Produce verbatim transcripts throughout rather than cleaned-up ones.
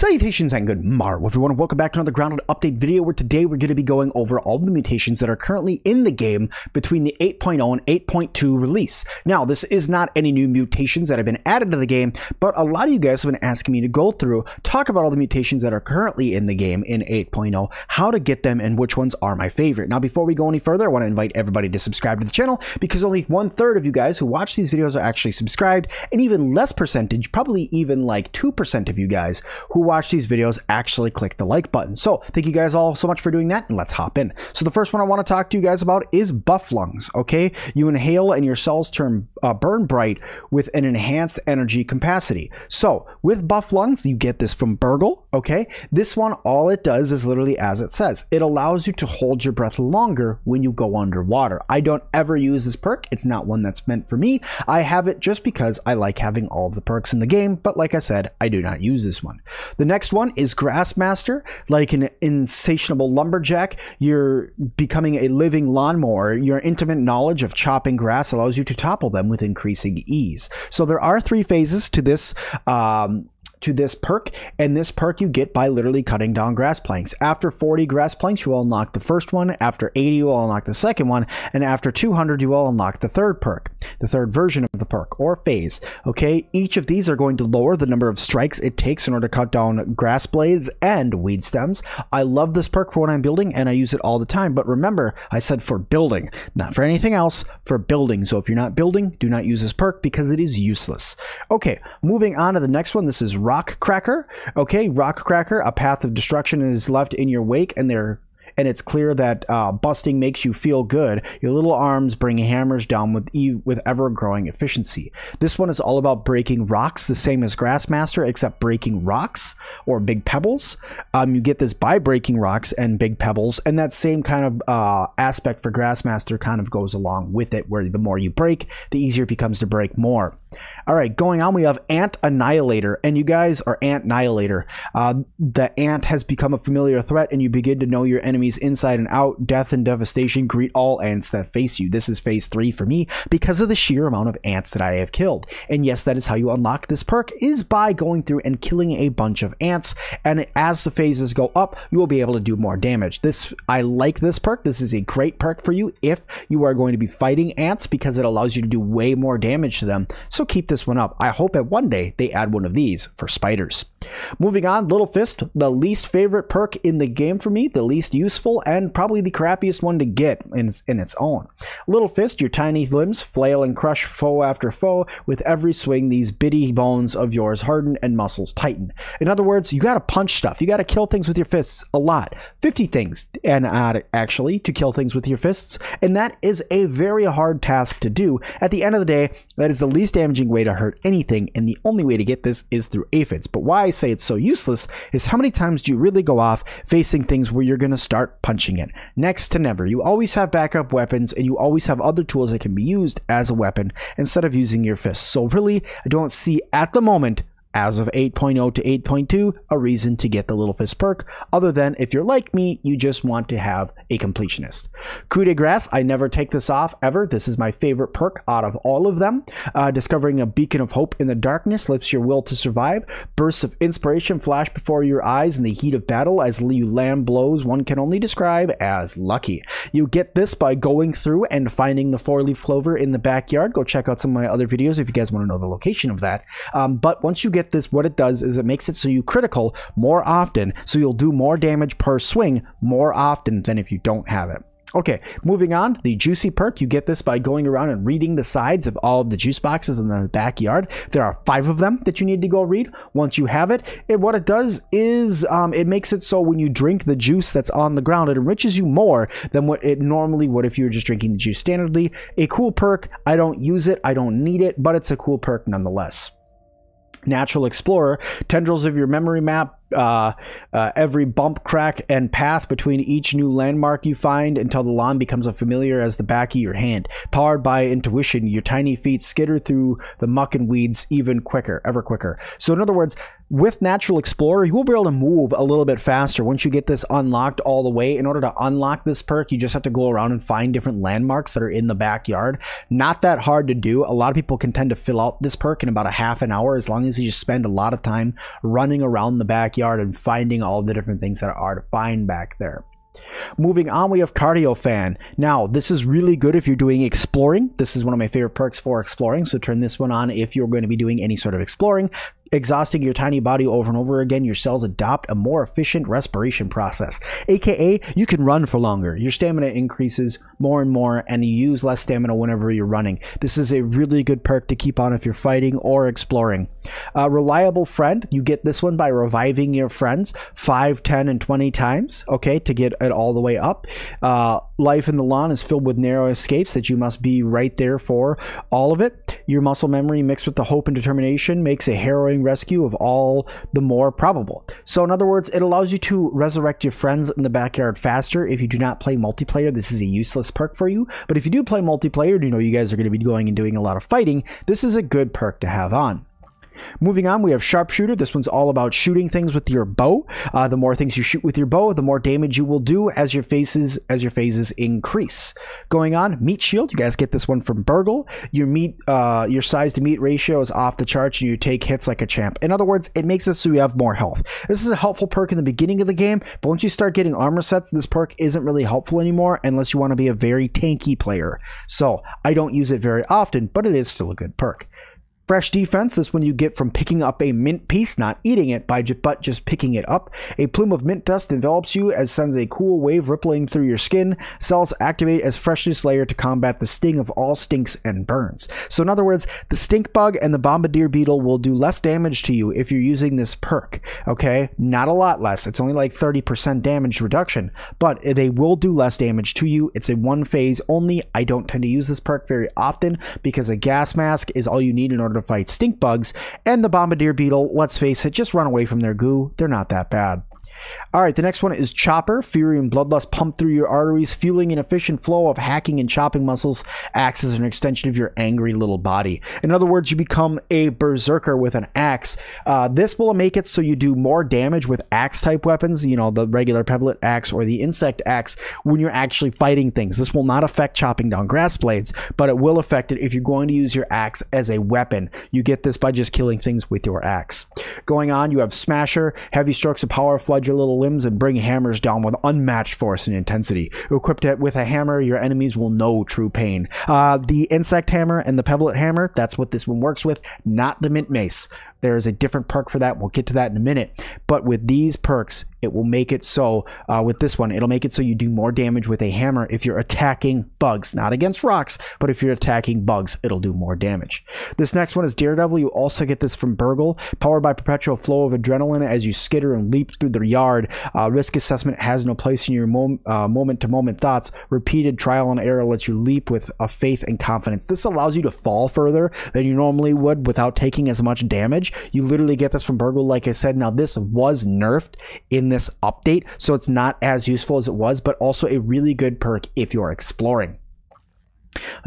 Salutations and good morrow, everyone. Welcome back to another Grounded update video where today we're going to be going over all the mutations that are currently in the game between the eight point oh and eight point two release. Now, this is not any new mutations that have been added to the game, but a lot of you guys have been asking me to go through, talk about all the mutations that are currently in the game in eight point oh, how to get them, and which ones are my favorite. Now, before we go any further, I want to invite everybody to subscribe to the channel because only one third of you guys who watch these videos are actually subscribed, and even less percentage, probably even like two percent of you guys who watch these videos actually click the like button. So thank you guys all so much for doing that, and let's hop in. So the first one I want to talk to you guys about is buff lungs. Okay, you inhale and your cells turn uh, burn bright with an enhanced energy capacity. So with buff lungs, you get this from Burgle. Okay, this one, all it does is literally as it says, it allows you to hold your breath longer when you go underwater. I don't ever use this perk. It's not one that's meant for me. I have it just because I like having all of the perks in the game, but like I said, I do not use this one. The next one is Grassmaster. Like an insatiable lumberjack, you're becoming a living lawnmower. Your intimate knowledge of chopping grass allows you to topple them with increasing ease. So there are three phases to this um, to this perk, and this perk you get by literally cutting down grass planks. After forty grass planks, you will unlock the first one. After eighty, you will unlock the second one, and after two hundred, you will unlock the third perk, the third version of the perk or phase. Okay, each of these are going to lower the number of strikes it takes in order to cut down grass blades and weed stems. I love this perk for when I'm building, and I use it all the time, but remember, I said for building, not for anything else, for building. So if you're not building, do not use this perk because it is useless. Okay, moving on to the next one. This is Rock Cracker. Okay, Rock Cracker, a path of destruction is left in your wake, and there and it's clear that uh, busting makes you feel good. Your little arms bring hammers down with e with ever-growing efficiency. This one is all about breaking rocks, the same as Grassmaster, except breaking rocks or big pebbles. Um, you get this by breaking rocks and big pebbles, and that same kind of uh, aspect for Grassmaster kind of goes along with it, where the more you break, the easier it becomes to break more. All right, going on, we have Ant Annihilator, and you guys are Ant Annihilator. Uh, the ant has become a familiar threat, and you begin to know your enemies inside and out. Death and devastation greet all ants that face you. This is phase three for me because of the sheer amount of ants that I have killed. And yes, that is how you unlock this perk, is by going through and killing a bunch of ants. And as the phases go up, you will be able to do more damage. This, I like this perk. This is a great perk for you if you are going to be fighting ants because it allows you to do way more damage to them. So So keep this one up. I hope that one day they add one of these for spiders. Moving on, Little Fist, the least favorite perk in the game for me, the least useful, and probably the crappiest one to get in, in its own. Little Fist, your tiny limbs flail and crush foe after foe. With every swing, these bitty bones of yours harden and muscles tighten. In other words, you got to punch stuff. You got to kill things with your fists a lot. fifty things, and uh, actually, to kill things with your fists. And that is a very hard task to do. At the end of the day, that is the least damage way to hurt anything, and the only way to get this is through aphids. But why I say it's so useless is how many times do you really go off facing things where you're going to start punching it? Next to never. You always have backup weapons, and you always have other tools that can be used as a weapon instead of using your fists. So really, I don't see at the moment, as of eight point oh to eight point two, a reason to get the Little Fist perk, other than if you're like me, you just want to have a completionist. Coup de Grass, I never take this off, ever. This is my favorite perk out of all of them. Uh, discovering a beacon of hope in the darkness lifts your will to survive. Bursts of inspiration flash before your eyes in the heat of battle as you land blows one can only describe as lucky. You get this by going through and finding the four-leaf clover in the backyard. Go check out some of my other videos if you guys want to know the location of that. Um, but once you get Get this, what it does is it makes it so you critical more often, so you'll do more damage per swing more often than if you don't have it. Okay, moving on, the Juicy perk. You get this by going around and reading the sides of all of the juice boxes in the backyard. There are five of them that you need to go read. Once you have it, it what it does is um, it makes it so when you drink the juice that's on the ground, it enriches you more than what it normally would if you were just drinking the juice standardly. A cool perk. I don't use it. I don't need it, but it's a cool perk nonetheless. Natural Explorer, tendrils of your memory map. Uh, uh, every bump, crack, and path between each new landmark you find until the lawn becomes as familiar as the back of your hand. Powered by intuition, your tiny feet skitter through the muck and weeds even quicker, ever quicker. So in other words, With Natural Explorer, you will be able to move a little bit faster once you get this unlocked all the way. In order to unlock this perk, you just have to go around and find different landmarks that are in the backyard. Not that hard to do. A lot of people can tend to fill out this perk in about a half an hour, as long as you just spend a lot of time running around the backyard and finding all the different things that are to find back there. Moving on, we have Cardio Fan. Now, this is really good if you're doing exploring. This is one of my favorite perks for exploring, so turn this one on if you're going to be doing any sort of exploring. Exhausting your tiny body over and over again, your cells adopt a more efficient respiration process, aka you can run for longer. Your stamina increases more and more, and you use less stamina whenever you're running. This is a really good perk to keep on if you're fighting or exploring. Uh, reliable Friend, you get this one by reviving your friends five, ten, and twenty times, okay, to get it all the way up. Uh, life in the lawn is filled with narrow escapes that you must be right there for all of it. Your muscle memory mixed with the hope and determination makes a harrowing rescue of all the more probable. So in other words, it allows you to resurrect your friends in the backyard faster. If you do not play multiplayer, this is a useless perk for you, but if you do play multiplayer, you know you guys are going to be going and doing a lot of fighting, this is a good perk to have on. Moving on, we have Sharpshooter. This one's all about shooting things with your bow. Uh, the more things you shoot with your bow, the more damage you will do as your phases as your phases increase. Going on, Meat Shield. You guys get this one from Burgle. Your meat, uh, your size to meat ratio is off the charts, and you take hits like a champ. In other words, it makes it so you have more health. This is a helpful perk in the beginning of the game, but once you start getting armor sets, this perk isn't really helpful anymore unless you want to be a very tanky player. So I don't use it very often, but it is still a good perk. Fresh Defense, this one you get from picking up a mint piece, not eating it, by but just picking it up. A plume of mint dust envelops you as sends a cool wave rippling through your skin. Cells activate as freshness layer to combat the sting of all stinks and burns. So in other words, the stink bug and the bombardier beetle will do less damage to you if you're using this perk, okay? Not a lot less. It's only like thirty percent damage reduction, but they will do less damage to you. It's a one phase only. I don't tend to use this perk very often because a gas mask is all you need in order to to fight stink bugs, and the bombardier beetle, let's face it, just run away from their goo. They're not that bad. All right, the next one is Chopper. Fury and bloodlust pump through your arteries, fueling an efficient flow of hacking and chopping muscles, acts as an extension of your angry little body. In other words, you become a berserker with an axe. Uh, this will make it so you do more damage with axe type weapons, you know, the regular pebblet axe or the insect axe, when you're actually fighting things. This will not affect chopping down grass blades, but it will affect it if you're going to use your axe as a weapon. You get this by just killing things with your axe. Going on, you have Smasher. Heavy strokes of power flood your little limbs and bring hammers down with unmatched force and intensity. Equipped with a hammer, your enemies will know true pain. Uh, the insect hammer and the pebblet hammer, that's what this one works with, not the mint mace. There is a different perk for that. We'll get to that in a minute. But with these perks, it will make it so, uh, with this one, it'll make it so you do more damage with a hammer if you're attacking bugs. Not against rocks, but if you're attacking bugs, it'll do more damage. This next one is Daredevil. You also get this from Burgle. Powered by perpetual flow of adrenaline as you skitter and leap through the yard. Uh, risk assessment has no place in your mom uh, moment-to-moment thoughts. Repeated trial and error lets you leap with a faith and confidence. This allows you to fall further than you normally would without taking as much damage. You literally get this from Burgle, like I said. Now, this was nerfed in this update, so it's not as useful as it was, but also a really good perk if you're exploring.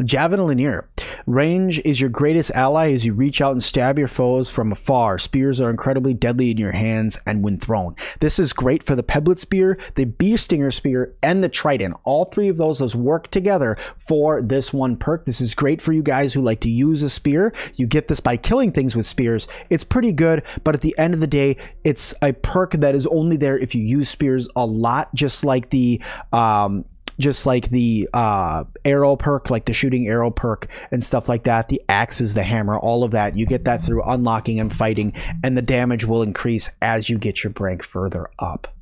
Javelineer. Range is your greatest ally as you reach out and stab your foes from afar. Spears are incredibly deadly in your hands and when thrown. This is great for the pebblet spear, the bee stinger spear, and the trident. All three of those, those work together for this one perk. This is great for you guys who like to use a spear. You get this by killing things with spears. It's pretty good, but at the end of the day, it's a perk that is only there if you use spears a lot, just like the um just like the uh, arrow perk, like the shooting arrow perk and stuff like that. The axes, the hammer, all of that. You get that through unlocking and fighting, and the damage will increase as you get your rank further up.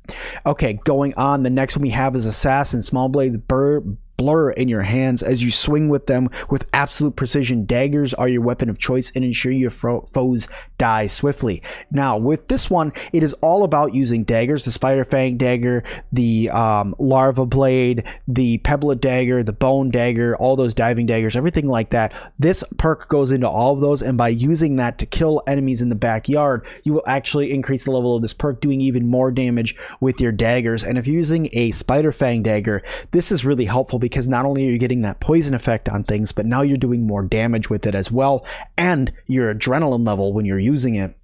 Okay, going on, the next one we have is Assassin. Small blades burr blur in your hands as you swing with them with absolute precision. Daggers are your weapon of choice and ensure your fo foes die swiftly. Now, with this one, it is all about using daggers. The spider fang dagger, the um, larva blade, the pebblet dagger, the bone dagger, all those diving daggers, everything like that. This perk goes into all of those, and by using that to kill enemies in the backyard, you will actually increase the level of this perk, doing even more damage with your daggers. And if you're using a spider fang dagger, this is really helpful because Because not only are you getting that poison effect on things, but now you're doing more damage with it as well, and your adrenaline level when you're using it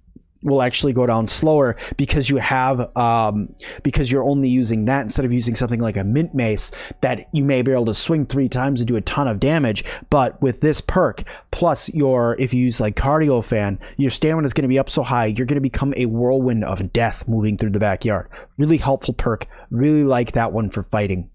will actually go down slower because you have um because you're only using that instead of using something like a mint mace that you may be able to swing three times and do a ton of damage. But with this perk plus your, if you use like Cardio Fan, your stamina is going to be up so high you're going to become a whirlwind of death moving through the backyard. Really helpful perk, really like that one for fighting.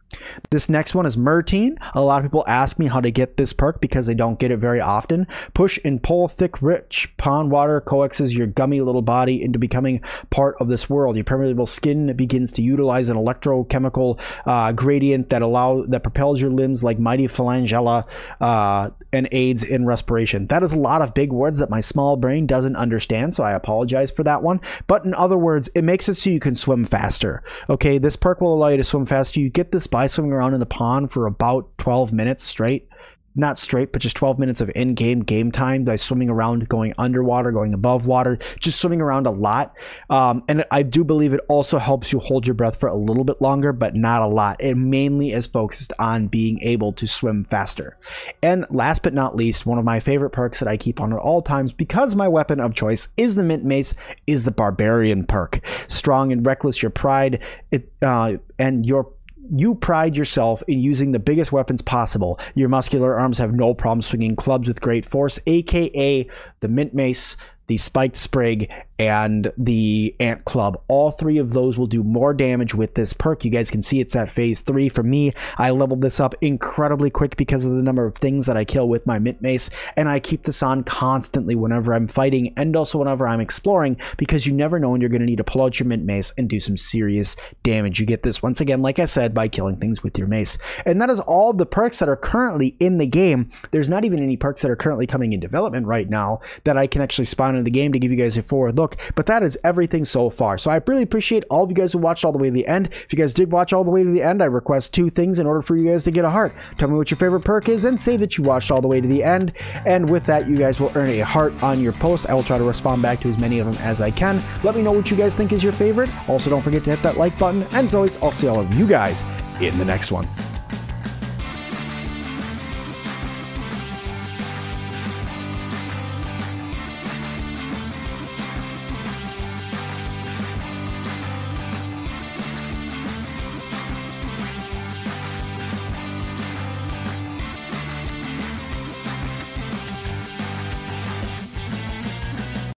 This next one is Mertine. A lot of people ask me how to get this perk because they don't get it very often. Push and pull thick rich pond water coaxes your gummy little body into becoming part of this world. Your permeable skin begins to utilize an electrochemical uh, gradient that allow that propels your limbs like mighty phalangella uh, and aids in respiration. That is a lot of big words that my small brain doesn't understand, so I apologize for that one. But in other words, it makes it so you can swim faster. Okay, this perk will allow you to swim faster. You get this by swimming around in the pond for about twelve minutes straight. Not straight, but just twelve minutes of in-game game time by swimming around, going underwater, going above water, just swimming around a lot. Um, and I do believe it also helps you hold your breath for a little bit longer, but not a lot. It mainly is focused on being able to swim faster. And last but not least, one of my favorite perks that I keep on at all times, because my weapon of choice is the Mint Mace, is the Barbarian perk. Strong and reckless, your pride it, uh, and your You pride yourself in using the biggest weapons possible. Your muscular arms have no problem swinging clubs with great force, aka the Mint Mace, the Spiked Sprig, and the Ant Club. All three of those will do more damage with this perk. You guys can see it's at phase three for me. I leveled this up incredibly quick because of the number of things that I kill with my Mint Mace, and I keep this on constantly whenever I'm fighting and also whenever I'm exploring, because you never know when you're going to need to pull out your Mint Mace and do some serious damage. You get this, once again, like I said, by killing things with your mace. And that is all the perks that are currently in the game. There's not even any perks that are currently coming in development right now that I can actually spawn in the game to give you guys a forward look. But that is everything so far. So I really appreciate all of you guys who watched all the way to the end. If you guys did watch all the way to the end, I request two things in order for you guys to get a heart. Tell me what your favorite perk is and say that you watched all the way to the end. And with that, you guys will earn a heart on your post. I will try to respond back to as many of them as I can. Let me know what you guys think is your favorite. Also, don't forget to hit that like button. And as always, I'll see all of you guys in the next one.